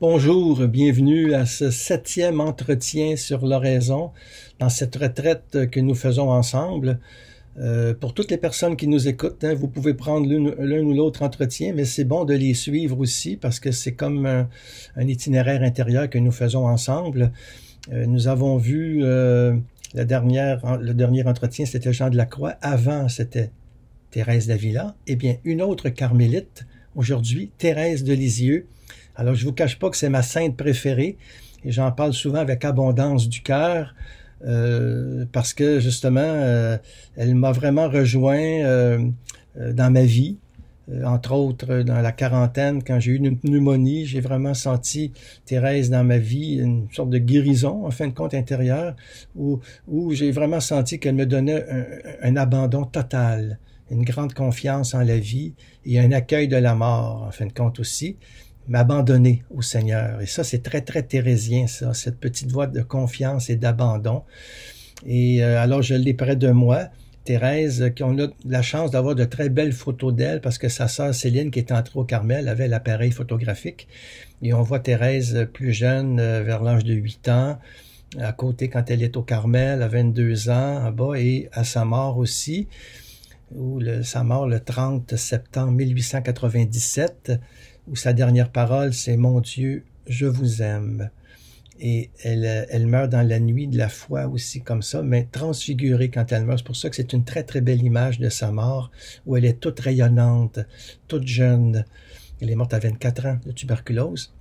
Bonjour, bienvenue à ce 7e entretien sur l'oraison dans cette retraite que nous faisons ensemble. Pour toutes les personnes qui nous écoutent, vous pouvez prendre l'un ou l'autre entretien, mais c'est bon de les suivre aussi parce que c'est comme un itinéraire intérieur que nous faisons ensemble. Nous avons vu le dernier entretien, c'était Jean de la Croix. Avant, c'était Thérèse d'Avila. Eh bien, une autre carmélite, aujourd'hui, Thérèse de Lisieux. Alors, je ne vous cache pas que c'est ma sainte préférée et j'en parle souvent avec abondance du cœur parce que, justement, elle m'a vraiment rejoint dans ma vie. Entre autres, dans la quarantaine, quand j'ai eu une pneumonie, j'ai vraiment senti, Thérèse, dans ma vie, une sorte de guérison, en fin de compte, intérieure, où j'ai vraiment senti qu'elle me donnait un abandon total, une grande confiance en la vie et un accueil de la mort, en fin de compte aussi. M'abandonner au Seigneur. Et ça, c'est très, très thérésien, ça, cette petite voie de confiance et d'abandon. Et alors, je l'ai près de moi, Thérèse, qu'on a la chance d'avoir de très belles photos d'elle parce que sa sœur Céline, qui est entrée au Carmel, avait l'appareil photographique. Et on voit Thérèse plus jeune, vers l'âge de 8 ans, à côté quand elle est au Carmel, à 22 ans, en bas, et à sa mort aussi, ou sa mort le 30 septembre 1897, où sa dernière parole, c'est « Mon Dieu, je vous aime ». Et elle meurt dans la nuit de la foi aussi comme ça, mais transfigurée quand elle meurt. C'est pour ça que c'est une très, très belle image de sa mort, où elle est toute rayonnante, toute jeune. Elle est morte à 24 ans de tuberculose.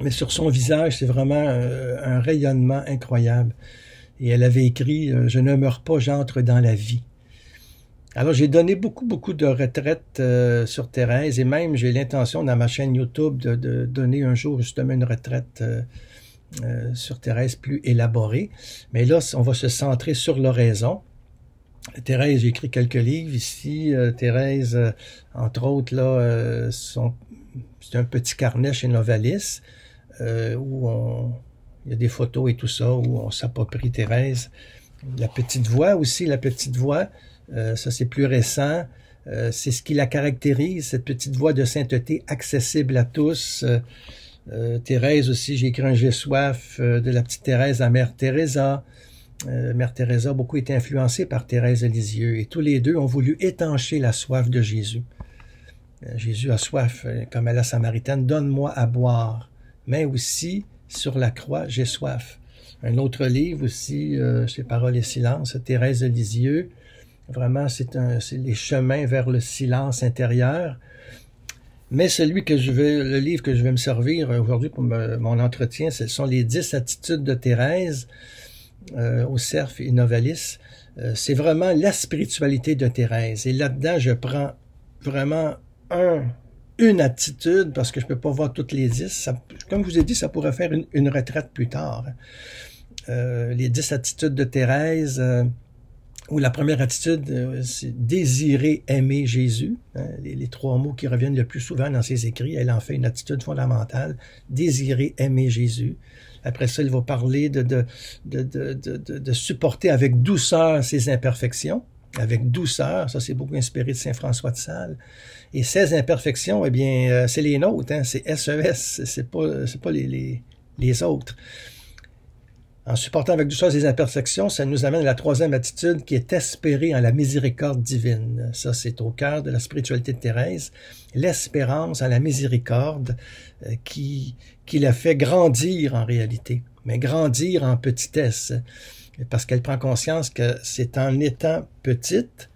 Mais sur son visage, c'est vraiment un rayonnement incroyable. Et elle avait écrit « Je ne meurs pas, j'entre dans la vie ». Alors, j'ai donné beaucoup, beaucoup de retraites sur Thérèse et même j'ai l'intention dans ma chaîne YouTube de donner un jour justement une retraite sur Thérèse plus élaborée. Mais là, on va se centrer sur l'oraison. Thérèse, j'ai écrit quelques livres ici. Thérèse, entre autres, là, c'est un petit carnet chez Novalis où il y a des photos et tout ça, où on s'approprie Thérèse. La petite voix aussi, la petite voix. Ça, c'est plus récent. C'est ce qui la caractérise, cette petite voix de sainteté accessible à tous. Thérèse aussi, j'ai écrit un J'ai soif de la petite Thérèse à Mère Teresa. Mère Teresa a beaucoup été influencée par Thérèse de Lisieux et tous les deux ont voulu étancher la soif de Jésus. Jésus a soif, comme à la Samaritaine, « Donne-moi à boire », mais aussi sur la croix, « J'ai soif ». Un autre livre aussi, chez Paroles et Silence, Thérèse de Lisieux. Vraiment, c'est les chemins vers le silence intérieur. Mais le livre que je vais me servir aujourd'hui pour mon entretien, ce sont les 10 attitudes de Thérèse au Cerf et Novalis. C'est vraiment la spiritualité de Thérèse. Et là-dedans, je prends vraiment une attitude parce que je ne peux pas voir toutes les 10. Ça, comme je vous ai dit, ça pourrait faire une retraite plus tard. Les 10 attitudes de Thérèse... où la première attitude, c'est désirer aimer Jésus. Les trois mots qui reviennent le plus souvent dans ses écrits, elle en fait une attitude fondamentale. Désirer aimer Jésus. Après ça, elle va parler de supporter avec douceur ses imperfections. Avec douceur, ça c'est beaucoup inspiré de Saint François de Sales. Et ces imperfections, eh bien, c'est les nôtres, c'est SES, c'est pas les autres. En supportant avec douceur ses imperfections, ça nous amène à la troisième attitude qui est espérée en la miséricorde divine. Ça, c'est au cœur de la spiritualité de Thérèse. L'espérance en la miséricorde qui la fait grandir en réalité, mais grandir en petitesse. Parce qu'elle prend conscience que c'est en étant petite,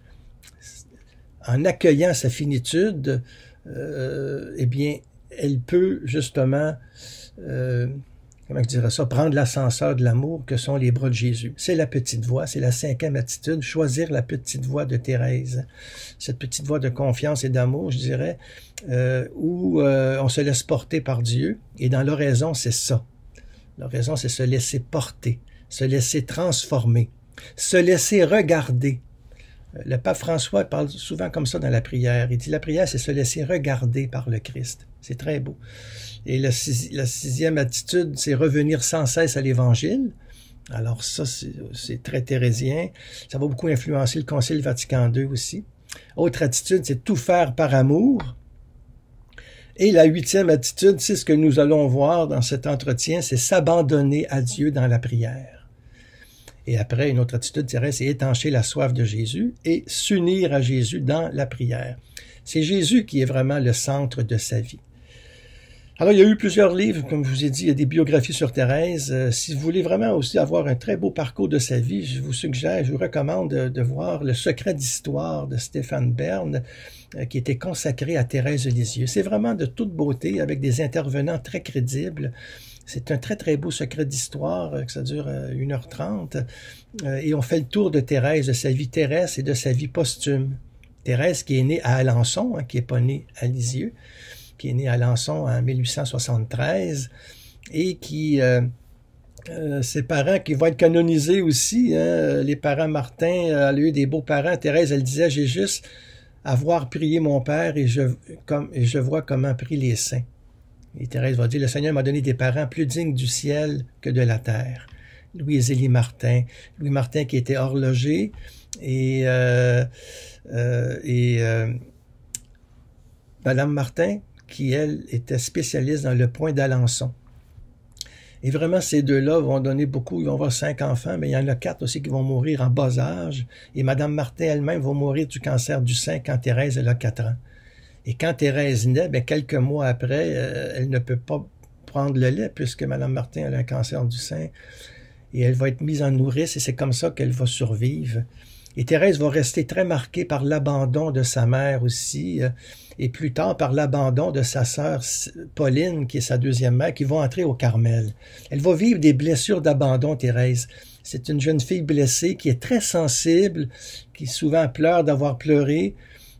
en accueillant sa finitude, eh bien, elle peut justement... comment je dirais ça, prendre l'ascenseur de l'amour que sont les bras de Jésus. C'est la petite voie, c'est la 5e attitude, choisir la petite voie de Thérèse. Cette petite voie de confiance et d'amour, je dirais, où on se laisse porter par Dieu. Et dans l'oraison, c'est ça. L'oraison, c'est se laisser porter, se laisser transformer, se laisser regarder. Le pape François parle souvent comme ça dans la prière. Il dit la prière, c'est se laisser regarder par le Christ. C'est très beau. Et la 6e attitude, c'est revenir sans cesse à l'Évangile. Alors ça, c'est très thérésien. Ça va beaucoup influencer le Concile Vatican II aussi. Autre attitude, c'est tout faire par amour. Et la huitième attitude, c'est ce que nous allons voir dans cet entretien, c'est s'abandonner à Dieu dans la prière. Et après, une autre attitude, Thérèse, c'est étancher la soif de Jésus et s'unir à Jésus dans la prière. C'est Jésus qui est vraiment le centre de sa vie. Alors, il y a eu plusieurs livres, comme je vous ai dit, il y a des biographies sur Thérèse. Si vous voulez vraiment aussi avoir un très beau parcours de sa vie, je vous suggère, je vous recommande de voir « Le secret d'histoire » de Stéphane Berne, qui était consacré à Thérèse de Lisieux. C'est vraiment de toute beauté, avec des intervenants très crédibles. C'est un très, très beau secret d'histoire, que ça dure 1h30. Et on fait le tour de Thérèse, de sa vie terrestre et de sa vie posthume. Thérèse qui est née à Alençon, qui n'est pas née à Lisieux, qui est née à Alençon en 1873, et qui, ses parents qui vont être canonisés aussi, les parents Martin, elle a eu des beaux parents. Thérèse, elle disait, j'ai juste avoir prié mon Père et je vois comment prient les saints. Et Thérèse va dire, le Seigneur m'a donné des parents plus dignes du ciel que de la terre. Louis Martin qui était horloger et Madame Martin, qui, elle, était spécialiste dans le point d'Alençon. Et vraiment, ces deux-là vont donner beaucoup. Ils vont avoir 5 enfants, mais il y en a 4 aussi qui vont mourir en bas âge. Et Madame Martin elle-même va mourir du cancer du sein quand Thérèse elle a 4 ans. Et quand Thérèse naît, bien, quelques mois après, elle ne peut pas prendre le lait puisque Madame Martin elle a un cancer du sein. Et elle va être mise en nourrice et c'est comme ça qu'elle va survivre. Et Thérèse va rester très marquée par l'abandon de sa mère aussi, et plus tard par l'abandon de sa sœur Pauline, qui est sa deuxième mère, qui va entrer au Carmel. Elle va vivre des blessures d'abandon, Thérèse. C'est une jeune fille blessée qui est très sensible, qui souvent pleure d'avoir pleuré,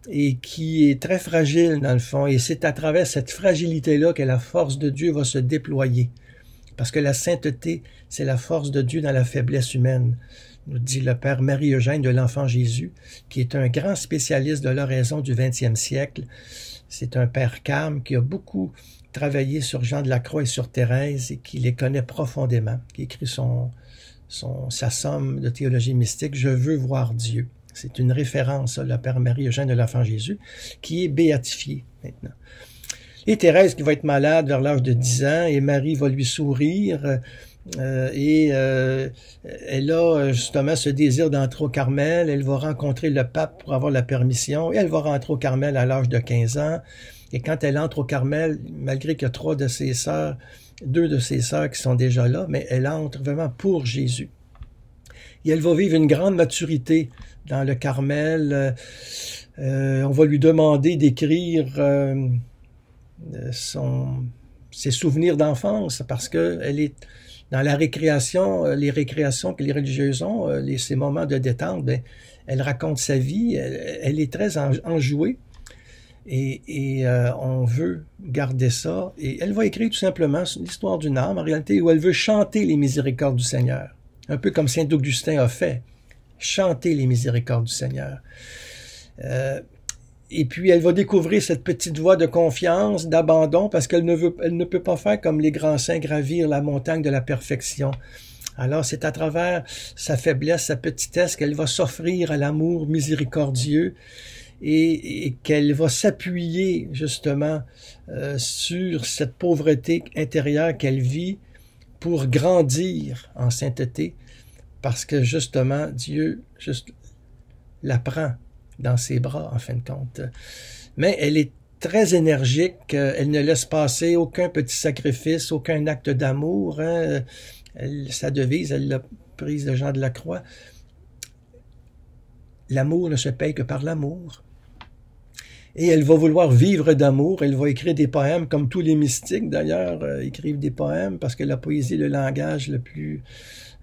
et qui est très fragile dans le fond. Et c'est à travers cette fragilité-là que la force de Dieu va se déployer. Parce que la sainteté, c'est la force de Dieu dans la faiblesse humaine. Nous dit le père Marie-Eugène de l'Enfant Jésus, qui est un grand spécialiste de l'oraison du 20e siècle. C'est un père calme qui a beaucoup travaillé sur Jean de la Croix et sur Thérèse et qui les connaît profondément, qui écrit sa somme de théologie mystique « Je veux voir Dieu ». C'est une référence, le père Marie-Eugène de l'Enfant Jésus, qui est béatifié maintenant. Et Thérèse qui va être malade vers l'âge de 10 ans et Marie va lui sourire. Elle a justement ce désir d'entrer au Carmel. Elle va rencontrer le pape pour avoir la permission et elle va rentrer au Carmel à l'âge de 15 ans. Et quand elle entre au Carmel, malgré qu'il y a 2 de ses sœurs qui sont déjà là, mais elle entre vraiment pour Jésus. Et elle va vivre une grande maturité dans le Carmel. On va lui demander d'écrire ses souvenirs d'enfance parce qu'elle est dans la récréation, les récréations que les religieuses ont, ces moments de détente, bien, elle raconte sa vie, elle est très enjouée et on veut garder ça. Et elle va écrire tout simplement l'histoire d'une âme, en réalité, où elle veut chanter les miséricordes du Seigneur, un peu comme Saint-Augustin a fait, chanter les miséricordes du Seigneur. Et puis, elle va découvrir cette petite voie de confiance, d'abandon, parce qu'elle ne peut pas faire comme les grands saints gravir la montagne de la perfection. Alors, c'est à travers sa faiblesse, sa petitesse, qu'elle va s'offrir à l'amour miséricordieux et qu'elle va s'appuyer, justement, sur cette pauvreté intérieure qu'elle vit pour grandir en sainteté, parce que, justement, Dieu la prend dans ses bras, en fin de compte. Mais elle est très énergique, elle ne laisse passer aucun petit sacrifice, aucun acte d'amour. Sa devise, elle l'a prise de Jean de la Croix. L'amour ne se paye que par l'amour. Et elle va vouloir vivre d'amour, elle va écrire des poèmes, comme tous les mystiques d'ailleurs écrivent des poèmes, parce que la poésie est le langage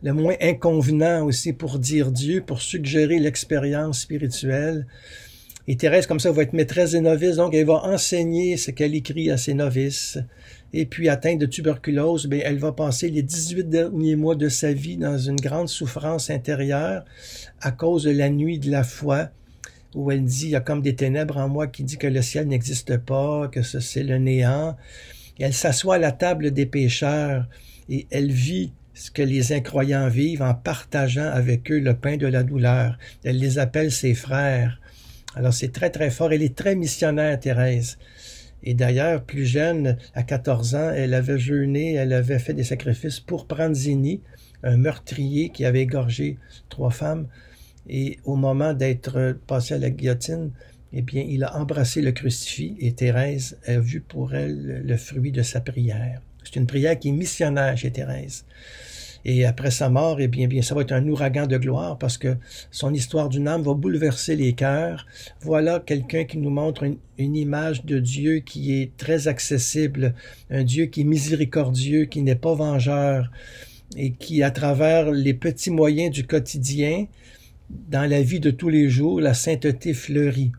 le moins inconvenant aussi pour dire Dieu, pour suggérer l'expérience spirituelle. Et Thérèse, comme ça, va être maîtresse des novices, donc elle va enseigner ce qu'elle écrit à ses novices. Et puis, atteinte de tuberculose, bien, elle va passer les 18 derniers mois de sa vie dans une grande souffrance intérieure à cause de la nuit de la foi, où elle dit, il y a comme des ténèbres en moi qui dit que le ciel n'existe pas, que c'est le néant. Et elle s'assoit à la table des pécheurs et elle vit ce que les incroyants vivent en partageant avec eux le pain de la douleur. Elle les appelle ses frères. Alors c'est très très fort. Elle est très missionnaire, Thérèse. Et d'ailleurs, plus jeune, à 14 ans, elle avait jeûné, elle avait fait des sacrifices pour Pranzini, un meurtrier qui avait égorgé 3 femmes. Et au moment d'être passé à la guillotine, eh bien, il a embrassé le crucifix et Thérèse a vu pour elle le fruit de sa prière. C'est une prière qui est missionnaire chez Thérèse. Et après sa mort, eh bien, ça va être un ouragan de gloire parce que son histoire d'une âme va bouleverser les cœurs. Voilà quelqu'un qui nous montre une image de Dieu qui est très accessible, un Dieu qui est miséricordieux, qui n'est pas vengeur et qui, à travers les petits moyens du quotidien, dans la vie de tous les jours, la sainteté fleurit.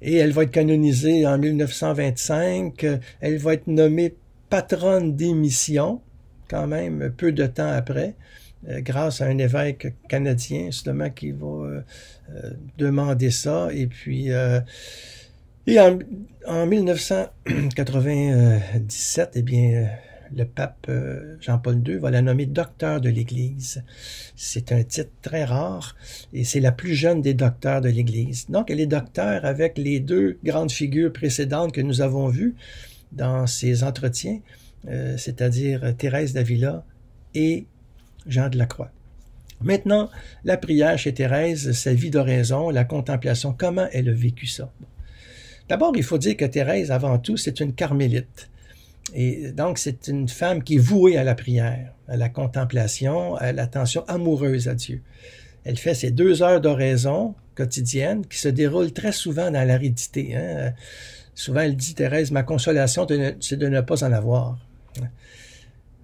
Et elle va être canonisée en 1925. Elle va être nommée patronne des missions, quand même peu de temps après, grâce à un évêque canadien, justement, qui va demander ça. Et puis, en 1997, eh bien, le pape Jean-Paul II va la nommer Docteur de l'Église. C'est un titre très rare et c'est la plus jeune des docteurs de l'Église. Donc, elle est docteur avec les 2 grandes figures précédentes que nous avons vues dans ces entretiens, c'est-à-dire Thérèse d'Avila et Jean de la Croix. Maintenant, la prière chez Thérèse, sa vie d'oraison, la contemplation, comment elle a vécu ça? D'abord, il faut dire que Thérèse, avant tout, c'est une carmélite. Et donc, c'est une femme qui est vouée à la prière, à la contemplation, à l'attention amoureuse à Dieu. Elle fait ses 2 heures d'oraison quotidienne qui se déroulent très souvent dans l'aridité, hein. Souvent, elle dit, Thérèse, ma consolation, c'est de ne pas en avoir.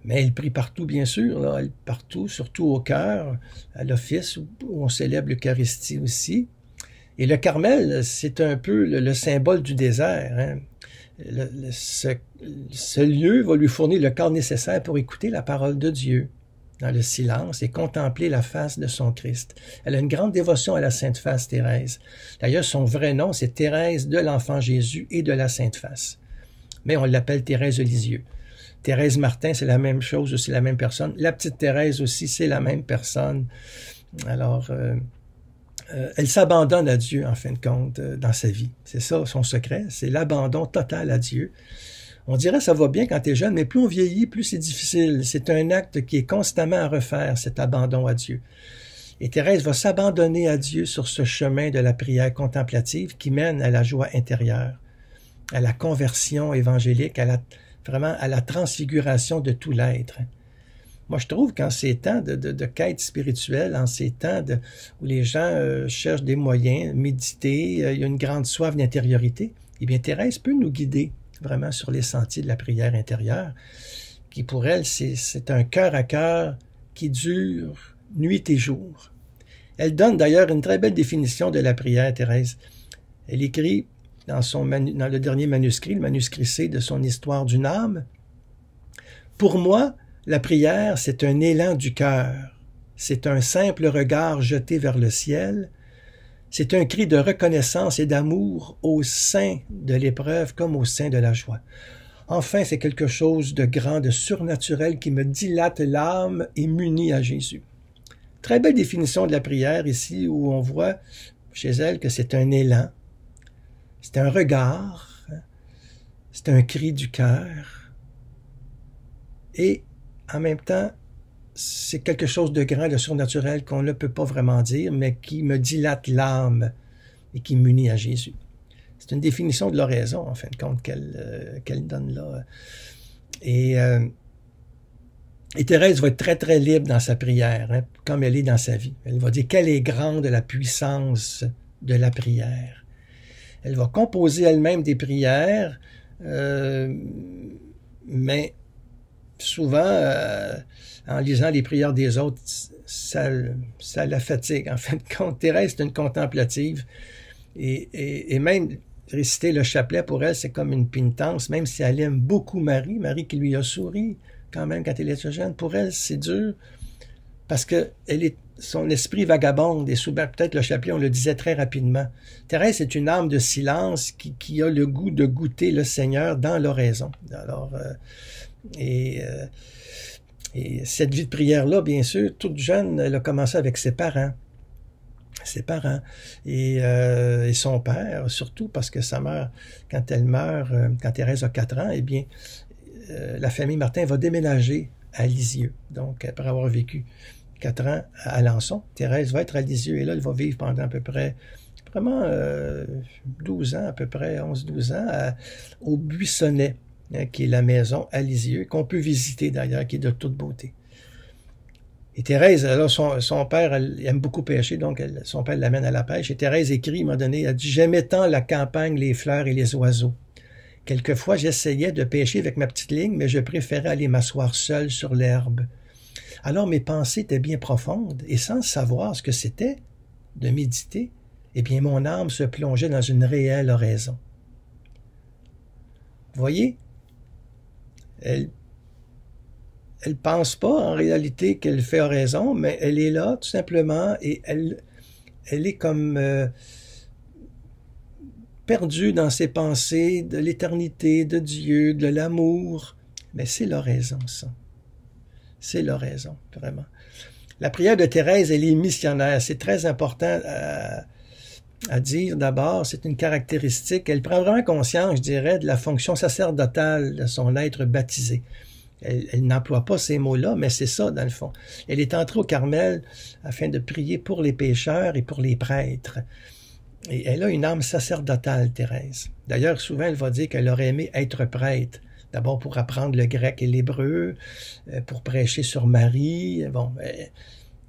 Mais elle prie partout, bien sûr, là, elle partout, surtout au cœur, à l'office, où on célèbre l'Eucharistie aussi. Et le Carmel, c'est un peu le symbole du désert, hein. Ce lieu va lui fournir le corps nécessaire pour écouter la parole de Dieu dans le silence et contempler la face de son Christ. Elle a une grande dévotion à la Sainte Face, Thérèse. D'ailleurs, son vrai nom, c'est Thérèse de l'Enfant Jésus et de la Sainte Face. Mais on l'appelle Thérèse de Lisieux. Thérèse Martin, c'est la même chose, c'est la même personne. La petite Thérèse aussi, c'est la même personne. Alors, elle s'abandonne à Dieu, en fin de compte, dans sa vie. C'est ça, son secret, c'est l'abandon total à Dieu. On dirait ça va bien quand tu es jeune, mais plus on vieillit, plus c'est difficile. C'est un acte qui est constamment à refaire, cet abandon à Dieu. Et Thérèse va s'abandonner à Dieu sur ce chemin de la prière contemplative qui mène à la joie intérieure, à la conversion évangélique, vraiment à la transfiguration de tout l'être. Moi, je trouve qu'en ces temps de quête spirituelle, en ces temps où les gens cherchent des moyens, méditer, il y a une grande soif d'intériorité, eh bien, Thérèse peut nous guider vraiment sur les sentiers de la prière intérieure, qui pour elle, c'est un cœur à cœur qui dure nuit et jour. Elle donne d'ailleurs une très belle définition de la prière, Thérèse. Elle écrit dans le dernier manuscrit, le manuscrit C de son Histoire d'une âme, « Pour moi, la prière, c'est un élan du cœur, c'est un simple regard jeté vers le ciel, c'est un cri de reconnaissance et d'amour au sein de l'épreuve comme au sein de la joie. Enfin, c'est quelque chose de grand, de surnaturel qui me dilate l'âme et m'unit à Jésus. » Très belle définition de la prière ici où on voit chez elle que c'est un élan, c'est un regard, c'est un cri du cœur et en même temps, c'est quelque chose de grand, de surnaturel qu'on ne peut pas vraiment dire, mais qui me dilate l'âme et qui m'unit à Jésus. C'est une définition de l'oraison, en fin de compte, qu'elle donne là. Et Thérèse va être très, très libre dans sa prière, hein, comme elle est dans sa vie. Elle va dire « Quelle est grande la puissance de la prière ». Elle va composer elle-même des prières, mais souvent, en lisant les prières des autres, ça la fatigue. En fin de compte, Thérèse est une contemplative. Et même réciter le chapelet, pour elle, c'est comme une pénitence, même si elle aime beaucoup Marie, Marie qui lui a souri quand même quand elle était jeune. Pour elle, c'est dur parce que son esprit vagabonde et souvent, peut-être le chapelet, on le disait très rapidement. Thérèse est une âme de silence qui a le goût de goûter le Seigneur dans l'oraison. Alors, et cette vie de prière-là, bien sûr, toute jeune, elle a commencé avec ses parents. ses parents et son père, surtout parce que sa mère, quand elle meurt, quand Thérèse a 4 ans, eh bien, la famille Martin va déménager à Lisieux. Donc, après avoir vécu 4 ans à Alençon, Thérèse va être à Lisieux et là, elle va vivre pendant à peu près, vraiment 12 ans, à peu près 11-12 ans, au Buissonnet, qui est la maison à Lisieux, qu'on peut visiter d'ailleurs, qui est de toute beauté. Et Thérèse, alors son père, elle aime beaucoup pêcher, donc son père l'amène à la pêche. Et Thérèse écrit, à un moment donné, elle dit « J'aimais tant la campagne, les fleurs et les oiseaux. Quelquefois, j'essayais de pêcher avec ma petite ligne, mais je préférais aller m'asseoir seule sur l'herbe. Alors, mes pensées étaient bien profondes, et sans savoir ce que c'était de méditer, eh bien, mon âme se plongeait dans une réelle oraison. » Vous voyez, elle pense pas en réalité qu'elle fait oraison, mais elle est là tout simplement et elle est comme perdue dans ses pensées de l'éternité, de Dieu, de l'amour. Mais c'est l'oraison, ça. C'est l'oraison, vraiment. La prière de Thérèse, elle est missionnaire. C'est très important à dire d'abord, c'est une caractéristique. Elle prend vraiment conscience, je dirais, de la fonction sacerdotale de son être baptisé. Elle n'emploie pas ces mots-là, mais c'est ça, dans le fond. Elle est entrée au Carmel afin de prier pour les pécheurs et pour les prêtres. Et elle a une âme sacerdotale, Thérèse. D'ailleurs, souvent, elle va dire qu'elle aurait aimé être prêtre. D'abord pour apprendre le grec et l'hébreu, pour prêcher sur Marie. Bon,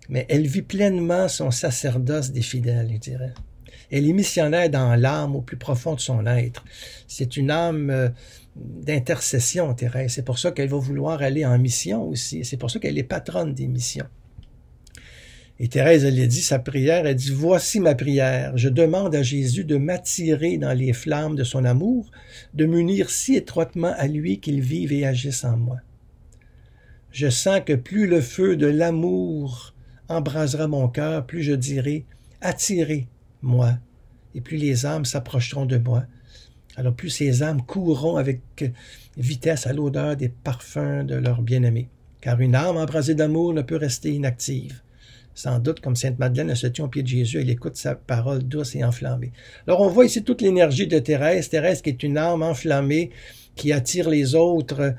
mais elle vit pleinement son sacerdoce des fidèles, je dirais. Elle est missionnaire dans l'âme au plus profond de son être. C'est une âme d'intercession, Thérèse. C'est pour ça qu'elle va vouloir aller en mission aussi. C'est pour ça qu'elle est patronne des missions. Et Thérèse, elle a dit sa prière, elle dit « Voici ma prière. Je demande à Jésus de m'attirer dans les flammes de son amour, de m'unir si étroitement à lui qu'il vive et agisse en moi. Je sens que plus le feu de l'amour embrasera mon cœur, plus je dirai « Attirez-moi » et plus les âmes s'approcheront de moi. Alors plus ces âmes courront avec vitesse à l'odeur des parfums de leur bien-aimé. Car une âme embrasée d'amour ne peut rester inactive. Sans doute, comme Sainte Madeleine se tient au pied de Jésus, elle écoute sa parole douce et enflammée. » Alors on voit ici toute l'énergie de Thérèse. Thérèse qui est une âme enflammée, qui attire les autres,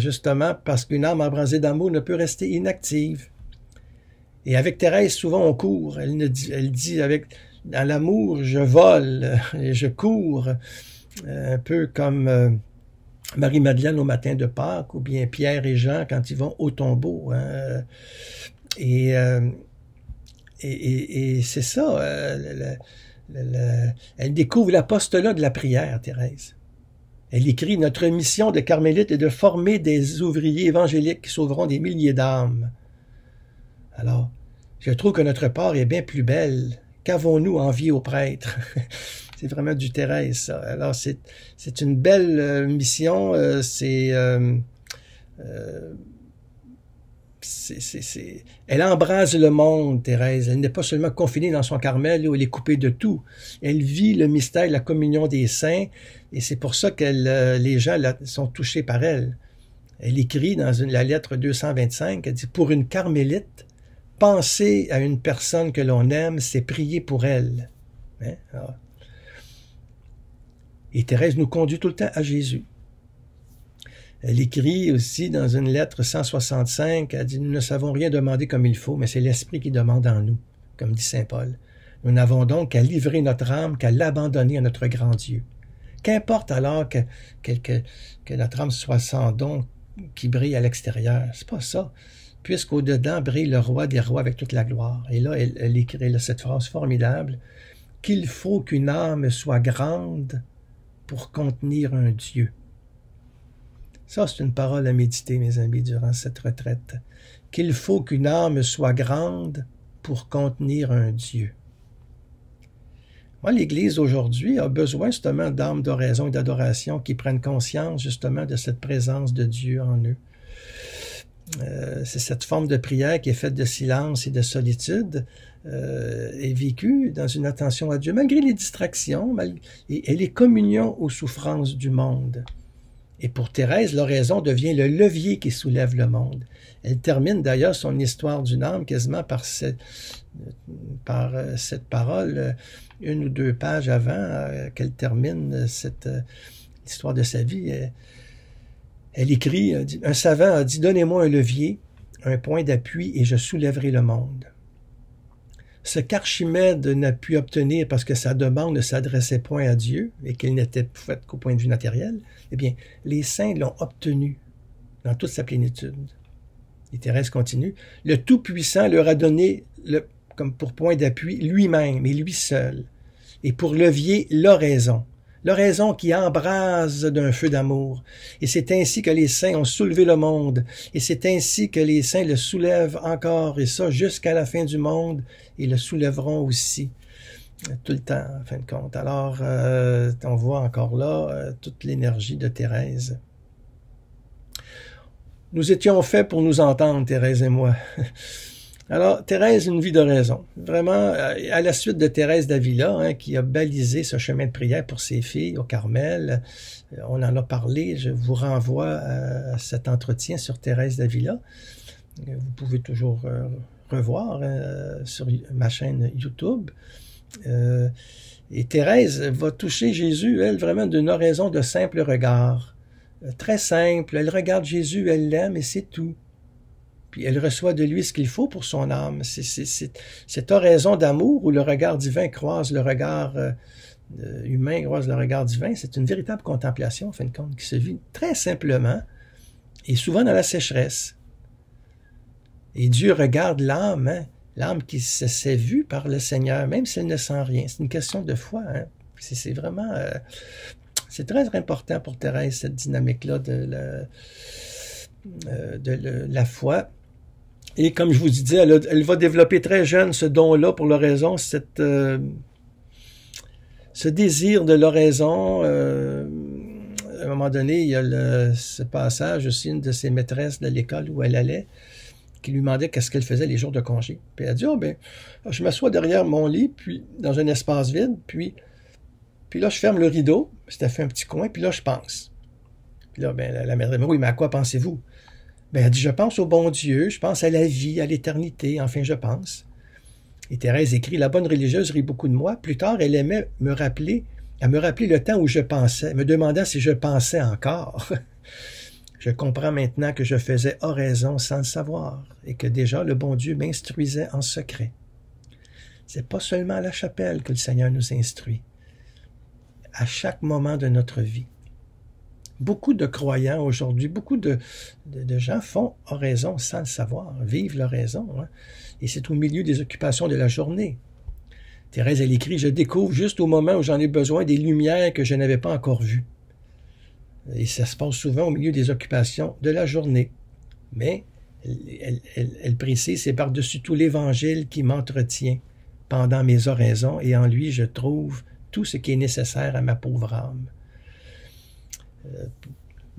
justement parce qu'une âme embrasée d'amour ne peut rester inactive. Et avec Thérèse, souvent on court. Elle dit avec... Dans l'amour, je vole et je cours, un peu comme Marie-Madeleine au matin de Pâques, ou bien Pierre et Jean quand ils vont au tombeau. Et c'est ça, elle découvre l'apostolat de la prière, Thérèse. Elle écrit « Notre mission de Carmélite est de former des ouvriers évangéliques qui sauveront des milliers d'âmes. » Alors, je trouve que notre part est bien plus belle. Qu'avons-nous envie aux prêtres? C'est vraiment du Thérèse, ça. Alors, c'est une belle mission. Elle embrase le monde, Thérèse. Elle n'est pas seulement confinée dans son Carmel où elle est coupée de tout. Elle vit le mystère de la communion des saints et c'est pour ça que les gens sont touchés par elle. Elle écrit dans la lettre 225, elle dit « Pour une carmélite, penser à une personne que l'on aime, c'est prier pour elle. » Hein? Ah. Et Thérèse nous conduit tout le temps à Jésus. Elle écrit aussi dans une lettre 165, elle dit « Nous ne savons rien demander comme il faut, mais c'est l'Esprit qui demande en nous, comme dit Saint Paul. Nous n'avons donc qu'à livrer notre âme, qu'à l'abandonner à notre grand Dieu. Qu'importe alors que notre âme soit sans don qui brille à l'extérieur. » C'est pas ça. Puisqu'au-dedans brille le roi des rois avec toute la gloire. Et là, elle écrit là, cette phrase formidable, « Qu'il faut qu'une âme soit grande pour contenir un Dieu. » Ça, c'est une parole à méditer, mes amis, durant cette retraite. « Qu'il faut qu'une âme soit grande pour contenir un Dieu. » Moi, l'Église aujourd'hui a besoin justement d'âmes d'oraison et d'adoration qui prennent conscience justement de cette présence de Dieu en eux. C'est cette forme de prière qui est faite de silence et de solitude est vécue dans une attention à Dieu, malgré les distractions, et les communions aux souffrances du monde. Et pour Thérèse, l'oraison devient le levier qui soulève le monde. Elle termine d'ailleurs son histoire d'une âme quasiment par cette parole, une ou deux pages avant qu'elle termine cette histoire de sa vie. Elle écrit « Un savant a dit « Donnez-moi un levier, un point d'appui et je soulèverai le monde. » Ce qu'Archimède n'a pu obtenir parce que sa demande ne s'adressait point à Dieu et qu'elle n'était faite qu'au point de vue matériel, eh bien, les saints l'ont obtenu dans toute sa plénitude. Et Thérèse continue. Le Tout-Puissant leur a donné, comme pour point d'appui, lui-même et lui seul, et pour levier, l'oraison. L'oraison qui embrase d'un feu d'amour. Et c'est ainsi que les saints ont soulevé le monde. Et c'est ainsi que les saints le soulèvent encore, et ça jusqu'à la fin du monde. Ils le soulèveront aussi, tout le temps, en fin de compte. Alors, on voit encore là toute l'énergie de Thérèse. Nous étions faits pour nous entendre, Thérèse et moi. Alors, Thérèse, une vie de raison. Vraiment, à la suite de Thérèse d'Avila, qui a balisé ce chemin de prière pour ses filles au Carmel, on en a parlé, je vous renvoie à cet entretien sur Thérèse d'Avila. Vous pouvez toujours revoir sur ma chaîne YouTube. Et Thérèse va toucher Jésus, elle, vraiment d'une oraison de simple regard. Très simple, elle regarde Jésus, elle l'aime et c'est tout. Puis elle reçoit de lui ce qu'il faut pour son âme. C'est cette oraison d'amour où le regard divin croise le regard humain, croise le regard divin. C'est une véritable contemplation, en fin de compte, qui se vit très simplement et souvent dans la sécheresse. Et Dieu regarde l'âme, l'âme qui s'est vue par le Seigneur, même si elle ne sent rien. C'est une question de foi. C'est vraiment... c'est très important pour Thérèse, cette dynamique-là de la foi. Et comme je vous disais, elle va développer très jeune ce don-là pour l'oraison, ce désir de l'oraison. À un moment donné, il y a ce passage aussi, une de ses maîtresses de l'école où elle allait, qui lui demandait qu'est-ce qu'elle faisait les jours de congé. Puis elle dit, oh, ben, je m'assois derrière mon lit, puis dans un espace vide, puis là, je ferme le rideau, c'était fait un petit coin, puis là, je pense. Puis là, ben, la maîtresse, oui, mais à quoi pensez-vous? Ben, elle dit, je pense au bon Dieu, je pense à la vie, à l'éternité, enfin, je pense. Et Thérèse écrit, la bonne religieuse rit beaucoup de moi. Plus tard, elle aimait me rappeler le temps où je pensais, me demandant si je pensais encore. Je comprends maintenant que je faisais oraison sans le savoir et que déjà le bon Dieu m'instruisait en secret. C'est pas seulement à la chapelle que le Seigneur nous instruit, à chaque moment de notre vie. Beaucoup de croyants aujourd'hui, beaucoup de gens font oraison sans le savoir, vivent l'oraison. Et c'est au milieu des occupations de la journée. Thérèse, elle écrit « Je découvre juste au moment où j'en ai besoin des lumières que je n'avais pas encore vues. » Et ça se passe souvent au milieu des occupations de la journée. Mais elle précise « C'est par-dessus tout l'Évangile qui m'entretient pendant mes oraisons et en lui je trouve tout ce qui est nécessaire à ma pauvre âme. »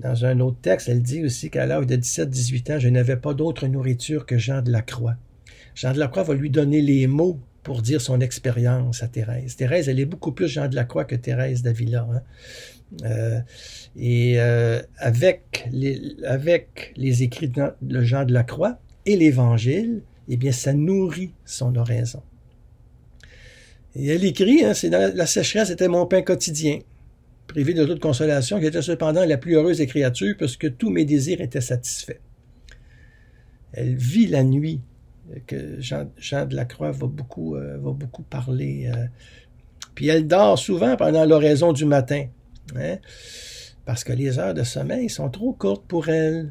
Dans un autre texte, elle dit aussi qu'à l'âge de 17-18 ans, je n'avais pas d'autre nourriture que Jean de la Croix. Jean de la Croix va lui donner les mots pour dire son expérience à Thérèse. Thérèse, elle est beaucoup plus Jean de la Croix que Thérèse d'Avila. Avec les écrits de Jean de la Croix et l'Évangile, eh bien, ça nourrit son oraison. Et elle écrit, c'est dans la sécheresse était mon pain quotidien. Privée de toute consolation, j'étais cependant la plus heureuse des créatures parce que tous mes désirs étaient satisfaits. Elle vit la nuit, que Jean de la Croix va beaucoup parler. Puis elle dort souvent pendant l'oraison du matin, parce que les heures de sommeil sont trop courtes pour elle.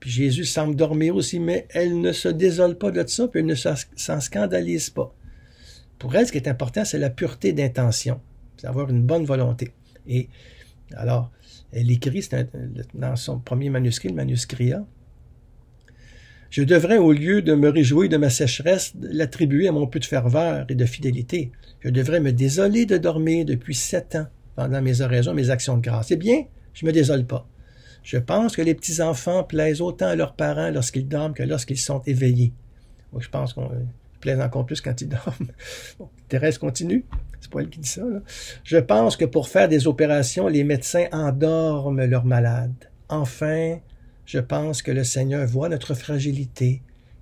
Puis Jésus semble dormir aussi, mais elle ne se désole pas de ça, puis elle ne s'en scandalise pas. Pour elle, ce qui est important, c'est la pureté d'intention, c'est avoir une bonne volonté. Et alors, elle écrit dans son premier manuscrit, le manuscrit A, « Je devrais, au lieu de me réjouir de ma sécheresse, l'attribuer à mon peu de ferveur et de fidélité. Je devrais me désoler de dormir depuis 7 ans pendant mes oraisons, mes actions de grâce. Eh bien, je ne me désole pas. Je pense que les petits-enfants plaisent autant à leurs parents lorsqu'ils dorment que lorsqu'ils sont éveillés. » Je pense qu'ils plaisent encore plus quand ils dorment. Thérèse continue. C'est pas elle qui dit ça, là. « Je pense que pour faire des opérations, les médecins endorment leurs malades. Enfin, je pense que le Seigneur voit notre fragilité,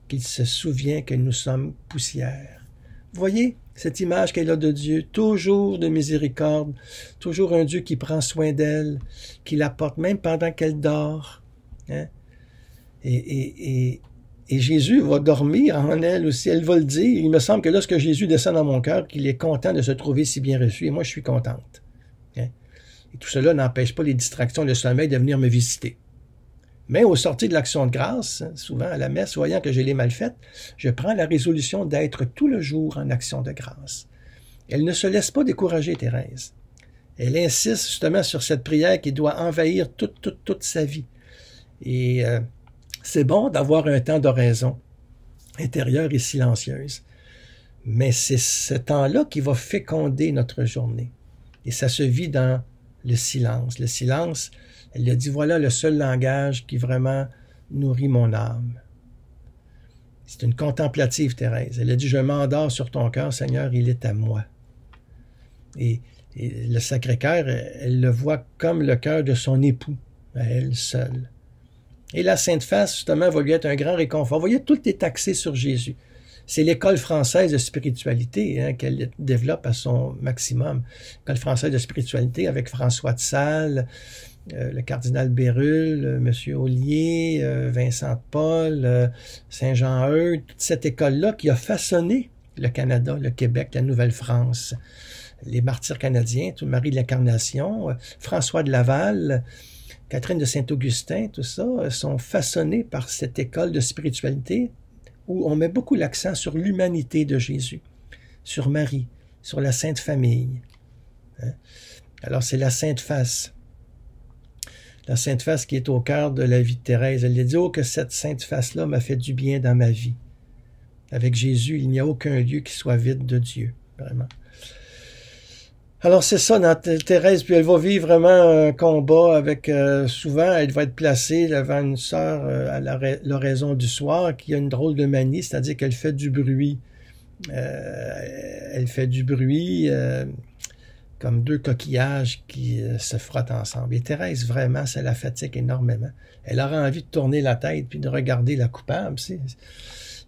qu'il se souvient que nous sommes poussière. » Vous voyez cette image qu'elle a de Dieu, toujours de miséricorde, toujours un Dieu qui prend soin d'elle, qui la porte même pendant qu'elle dort. Hein? Et Jésus va dormir en elle aussi, elle va le dire. Il me semble que lorsque Jésus descend dans mon cœur, qu'il est content de se trouver si bien reçu, et moi je suis contente. Hein? Et tout cela n'empêche pas les distractions, le sommeil de venir me visiter. Mais au sortir de l'action de grâce, souvent à la messe, voyant que je l'ai mal faite, je prends la résolution d'être tout le jour en action de grâce. Elle ne se laisse pas décourager, Thérèse. Elle insiste justement sur cette prière qui doit envahir toute sa vie. Et c'est bon d'avoir un temps d'oraison intérieure et silencieuse. Mais c'est ce temps-là qui va féconder notre journée. Et ça se vit dans le silence. Le silence, elle a dit, voilà le seul langage qui vraiment nourrit mon âme. C'est une contemplative, Thérèse. Elle a dit, je m'endors sur ton cœur, Seigneur, il est à moi. Et le Sacré-Cœur, elle le voit comme le cœur de son époux, à elle seule. Et la Sainte Face, justement, va lui être un grand réconfort. Vous voyez, tout est axé sur Jésus. C'est l'école française de spiritualité hein, qu'elle développe à son maximum. L'école française de spiritualité avec François de Sales, le cardinal Bérulle, M. Ollier, Vincent de Paul, Saint-Jean-Eudes, toute cette école-là qui a façonné le Canada, le Québec, la Nouvelle-France. Les martyrs canadiens, tout Marie de l'Incarnation, François de Laval, Catherine de Saint-Augustin, tout ça, sont façonnés par cette école de spiritualité où on met beaucoup l'accent sur l'humanité de Jésus, sur Marie, sur la Sainte Famille. Hein? Alors, c'est la Sainte Face. La Sainte Face qui est au cœur de la vie de Thérèse. Elle dit « Oh, que cette Sainte Face-là m'a fait du bien dans ma vie. » Avec Jésus, il n'y a aucun lieu qui soit vide de Dieu, vraiment. Alors, c'est ça, dans Thérèse, puis elle va vivre vraiment un combat avec, souvent, elle va être placée devant une sœur à l'oraison du soir qui a une drôle de manie, c'est-à-dire qu'elle fait du bruit. Elle fait du bruit comme deux coquillages qui se frottent ensemble. Et Thérèse, vraiment, ça la fatigue énormément. Elle aura envie de tourner la tête puis de regarder la coupable.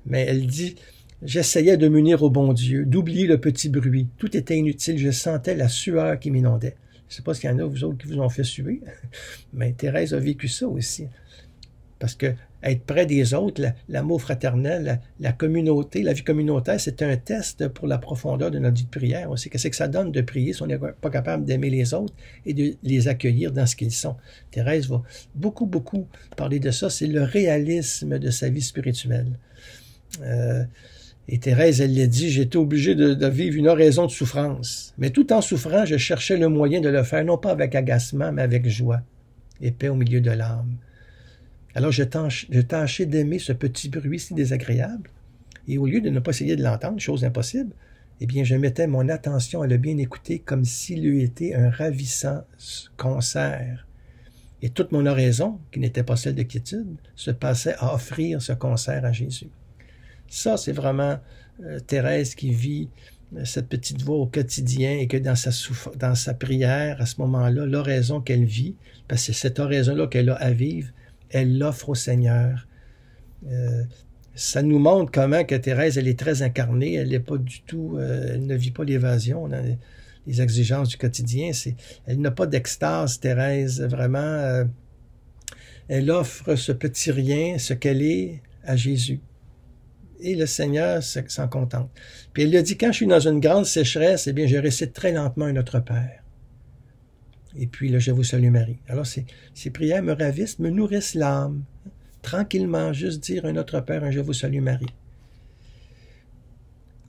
Mais elle dit... J'essayais de m'unir au bon Dieu, d'oublier le petit bruit. Tout était inutile, je sentais la sueur qui m'inondait. Je ne sais pas s'il y en a, vous autres, qui vous ont fait suer, mais Thérèse a vécu ça aussi. Parce que être près des autres, l'amour fraternel, la communauté, la vie communautaire, c'est un test pour la profondeur de notre vie de prière. On sait qu'est-ce que ça donne de prier si on n'est pas capable d'aimer les autres et de les accueillir dans ce qu'ils sont. Thérèse va beaucoup parler de ça. C'est le réalisme de sa vie spirituelle. Et Thérèse, elle l'a dit, j'étais obligée de vivre une oraison de souffrance. Mais tout en souffrant, je cherchais le moyen de le faire, non pas avec agacement, mais avec joie et paix au milieu de l'âme. Alors je tâchais d'aimer ce petit bruit si désagréable, et au lieu de ne pas essayer de l'entendre, chose impossible, eh bien je mettais mon attention à le bien écouter comme s'il eût été un ravissant concert. Et toute mon oraison, qui n'était pas celle de quiétude, se passait à offrir ce concert à Jésus. Ça, c'est vraiment Thérèse qui vit cette petite voix au quotidien et que dans sa prière, à ce moment-là, l'oraison qu'elle vit, parce que c'est cette oraison-là qu'elle a à vivre, elle l'offre au Seigneur. Ça nous montre comment que Thérèse, elle est très incarnée, elle n'est pas du tout, elle ne vit pas l'évasion dans les exigences du quotidien. Elle n'a pas d'extase, Thérèse, vraiment. Elle offre ce petit rien, ce qu'elle est, à Jésus. Et le Seigneur s'en contente. Puis elle lui a dit, quand je suis dans une grande sécheresse, eh bien, je récite très lentement un Notre Père. Et puis, là, je vous salue Marie. Alors, ces prières me ravissent, me nourrissent l'âme. Tranquillement, juste dire un Notre Père, un je vous salue Marie.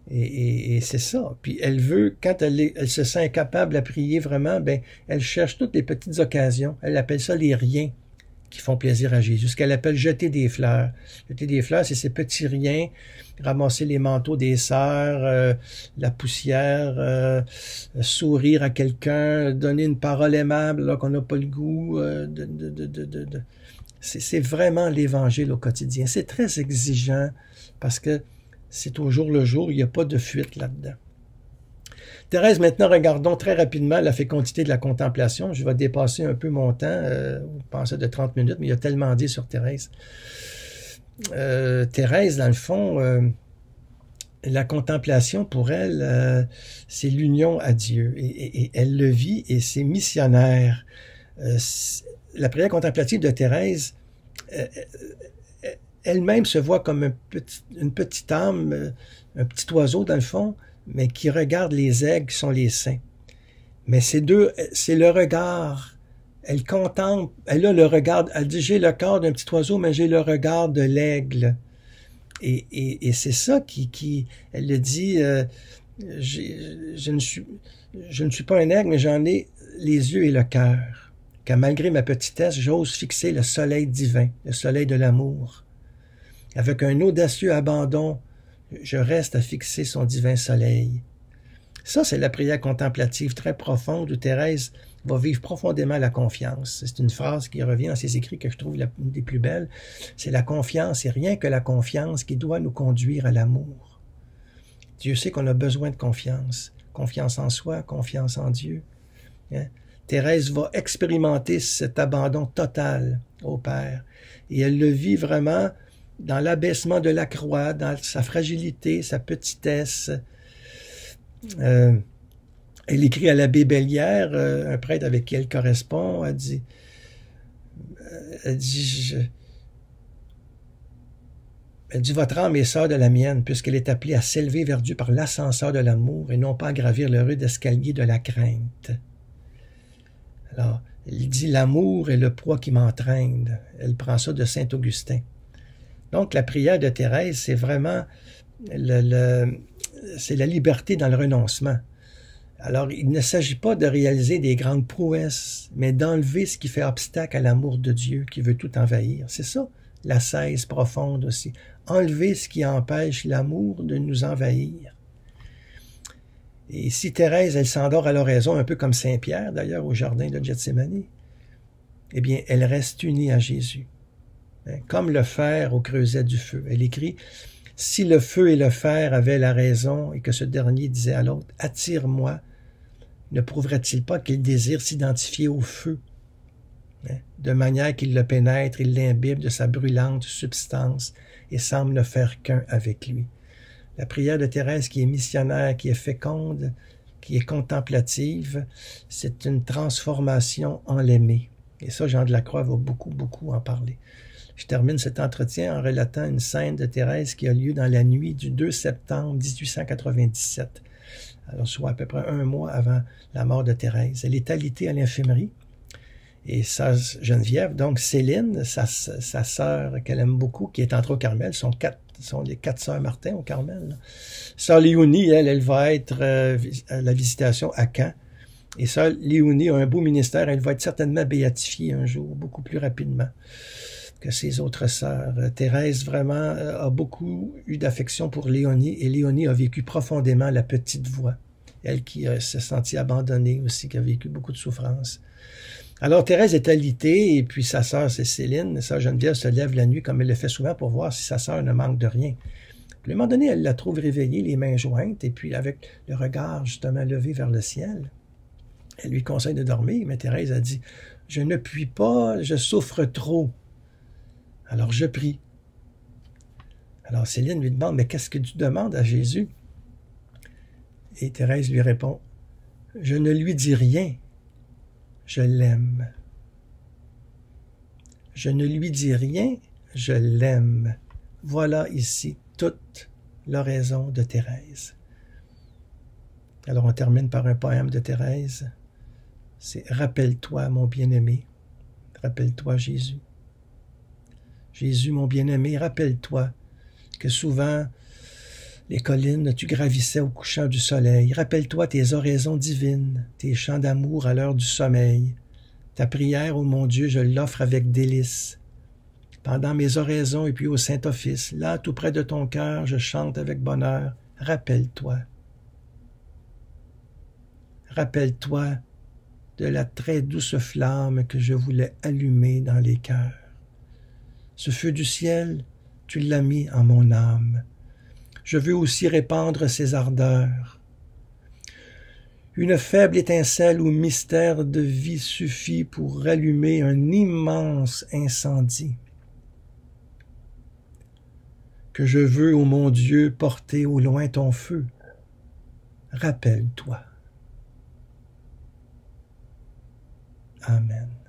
Et c'est ça. Puis elle veut, quand elle se sent incapable à prier vraiment, bien, elle cherche toutes les petites occasions. Elle appelle ça les riens qui font plaisir à Jésus, ce qu'elle appelle jeter des fleurs. Jeter des fleurs, c'est ces petits riens, ramasser les manteaux des sœurs, la poussière, sourire à quelqu'un, donner une parole aimable alors qu'on n'a pas le goût. C'est vraiment l'Évangile au quotidien. C'est très exigeant parce que c'est au jour le jour, il n'y a pas de fuite là-dedans. Thérèse, maintenant, regardons très rapidement la fécondité de la contemplation. Je vais dépasser un peu mon temps, vous pensez de 30 minutes, mais il y a tellement dit sur Thérèse. Thérèse, dans le fond, la contemplation, pour elle, c'est l'union à Dieu. Et elle le vit et c'est missionnaire. La prière contemplative de Thérèse, elle-même se voit comme une petite âme, un petit oiseau dans le fond, mais qui regarde les aigles qui sont les saints. Mais c'est le regard. Elle contemple, elle a le regard, elle dit « j'ai le corps d'un petit oiseau, mais j'ai le regard de l'aigle ». Et c'est ça qui elle le dit, je ne suis pas un aigle, mais j'en ai les yeux et le cœur. Car malgré ma petitesse, j'ose fixer le soleil divin, le soleil de l'amour. Avec un audacieux abandon, je reste à fixer son divin soleil. Ça, c'est la prière contemplative très profonde où Thérèse va vivre profondément la confiance. C'est une phrase qui revient dans ses écrits que je trouve une des plus belles. C'est la confiance et rien que la confiance qui doit nous conduire à l'amour. Dieu sait qu'on a besoin de confiance. Confiance en soi, confiance en Dieu. Hein? Thérèse va expérimenter cet abandon total au Père. Et elle le vit vraiment dans l'abaissement de la croix, dans sa fragilité, sa petitesse. Elle écrit à l'abbé Bellière, un prêtre avec qui elle correspond, elle dit « Votre âme est sœur de la mienne, puisqu'elle est appelée à s'élever vers Dieu par l'ascenseur de l'amour et non pas à gravir le rude escalier de la crainte. » Alors, elle dit « L'amour est le poids qui m'entraîne. » Elle prend ça de Saint-Augustin. Donc, la prière de Thérèse, c'est vraiment c'est la liberté dans le renoncement. Alors, il ne s'agit pas de réaliser des grandes prouesses, mais d'enlever ce qui fait obstacle à l'amour de Dieu qui veut tout envahir. C'est ça, l'ascèse profonde aussi. Enlever ce qui empêche l'amour de nous envahir. Et si Thérèse, elle s'endort à l'oraison, un peu comme Saint-Pierre, d'ailleurs, au jardin de Gethsémani, eh bien, elle reste unie à Jésus. Comme le fer au creuset du feu. Elle écrit « Si le feu et le fer avaient la raison, et que ce dernier disait à l'autre « Attire-moi », ne prouverait-il pas qu'il désire s'identifier au feu, hein, de manière qu'il le pénètre, il l'imbibe de sa brûlante substance et semble ne faire qu'un avec lui. » La prière de Thérèse qui est missionnaire, qui est féconde, qui est contemplative, c'est une transformation en l'aimé. Et ça, Jean de la Croix va beaucoup, beaucoup en parler. Je termine cet entretien en relatant une scène de Thérèse qui a lieu dans la nuit du 2 septembre 1897, alors soit à peu près un mois avant la mort de Thérèse. Elle est alitée à l'infirmerie et sa Geneviève, donc Céline, sa sœur qu'elle aime beaucoup, qui est entrée au Carmel, sont les quatre sœurs Martin au Carmel. Là. Sœur Léonie, elle va être à la visitation à Caen. Et Sœur Léonie a un beau ministère, elle va être certainement béatifiée un jour, beaucoup plus rapidement que ses autres sœurs. Thérèse, vraiment, a beaucoup eu d'affection pour Léonie, et Léonie a vécu profondément la petite voix. Elle qui s'est sentie abandonnée aussi, qui a vécu beaucoup de souffrance. Alors, Thérèse est alitée, et puis sa sœur, c'est Céline. Sœur Geneviève se lève la nuit, comme elle le fait souvent, pour voir si sa sœur ne manque de rien. Puis, à un moment donné, elle la trouve réveillée, les mains jointes, et puis avec le regard, justement, levé vers le ciel. Elle lui conseille de dormir, mais Thérèse a dit « Je ne puis pas, je souffre trop. » Alors, je prie. Alors, Céline lui demande, mais qu'est-ce que tu demandes à Jésus? Et Thérèse lui répond, je ne lui dis rien, je l'aime. Je ne lui dis rien, je l'aime. Voilà ici toute l'oraison de Thérèse. Alors, on termine par un poème de Thérèse. C'est « Rappelle-toi, mon bien-aimé. Rappelle-toi, Jésus. » Jésus, mon bien-aimé, rappelle-toi que souvent les collines tu gravissais au couchant du soleil. Rappelle-toi tes oraisons divines, tes chants d'amour à l'heure du sommeil. Ta prière, ô mon Dieu, je l'offre avec délices. Pendant mes oraisons et puis au Saint-Office, là, tout près de ton cœur, je chante avec bonheur. Rappelle-toi. Rappelle-toi de la très douce flamme que je voulais allumer dans les cœurs. Ce feu du ciel, tu l'as mis en mon âme. Je veux aussi répandre ses ardeurs. Une faible étincelle ou mystère de vie suffit pour rallumer un immense incendie que je veux, ô mon Dieu, porter au loin ton feu. Rappelle-toi. Amen.